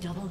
Double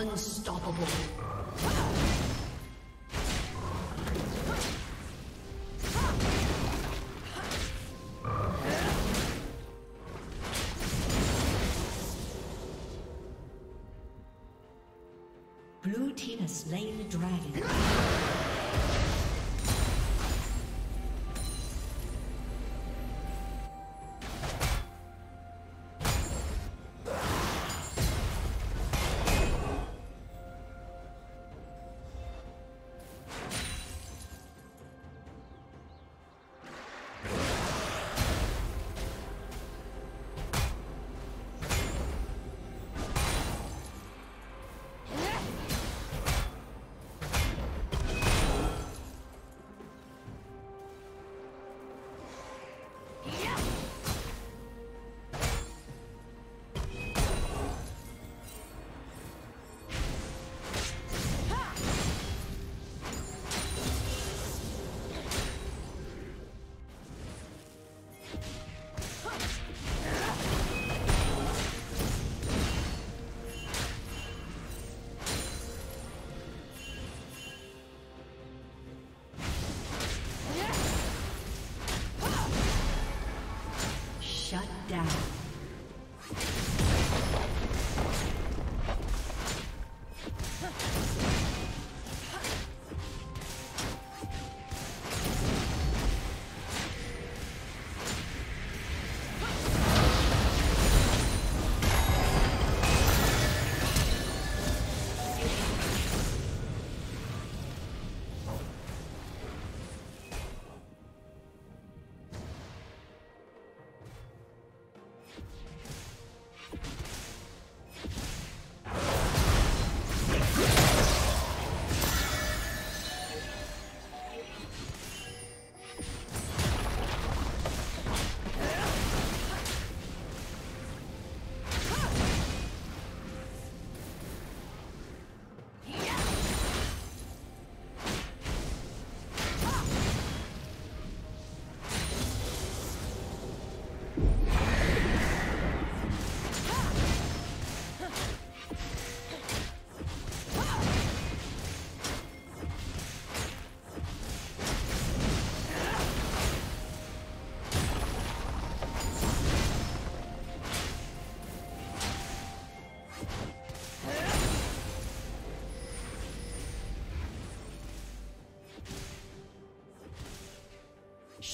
Unstoppable. Blue team has slain the dragon.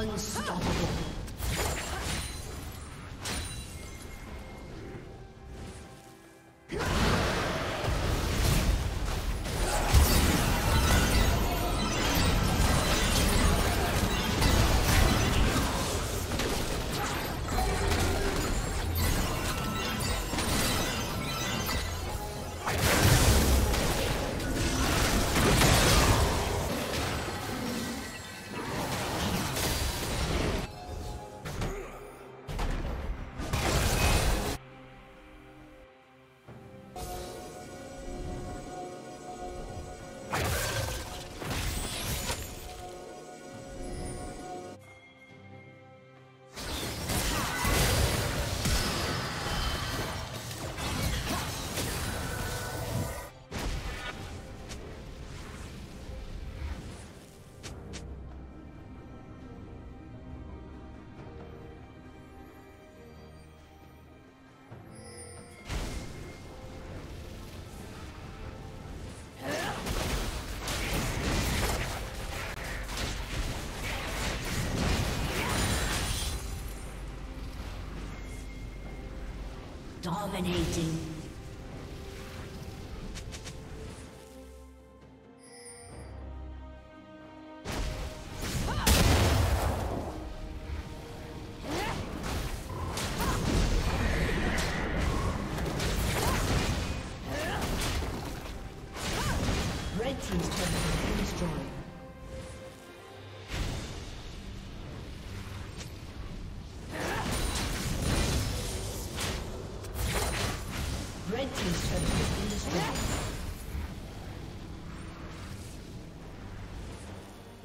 Unstoppable. Dominating.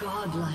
Godlike.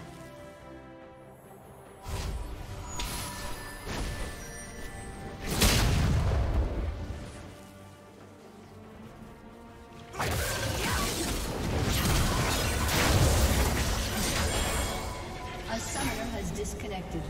A summoner has disconnected.